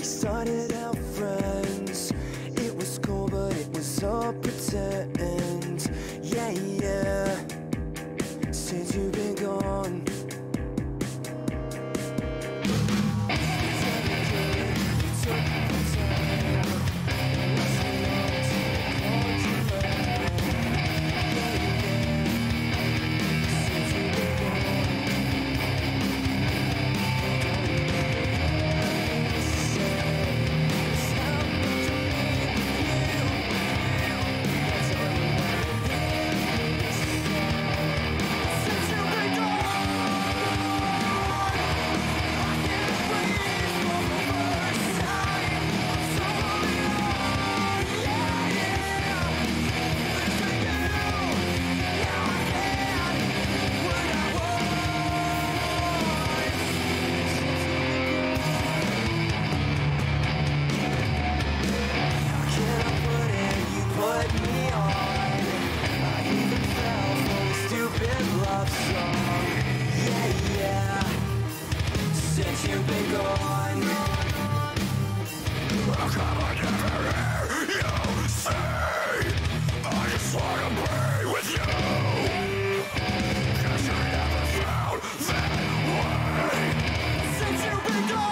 We started out friends. It was cool, but it was all pretend. Yeah, yeah. Since you've been gone, you've been gone. How come I never hear you say I just wanna be with you? 'Cause you never found that way. Since you've been gone,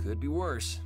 could be worse.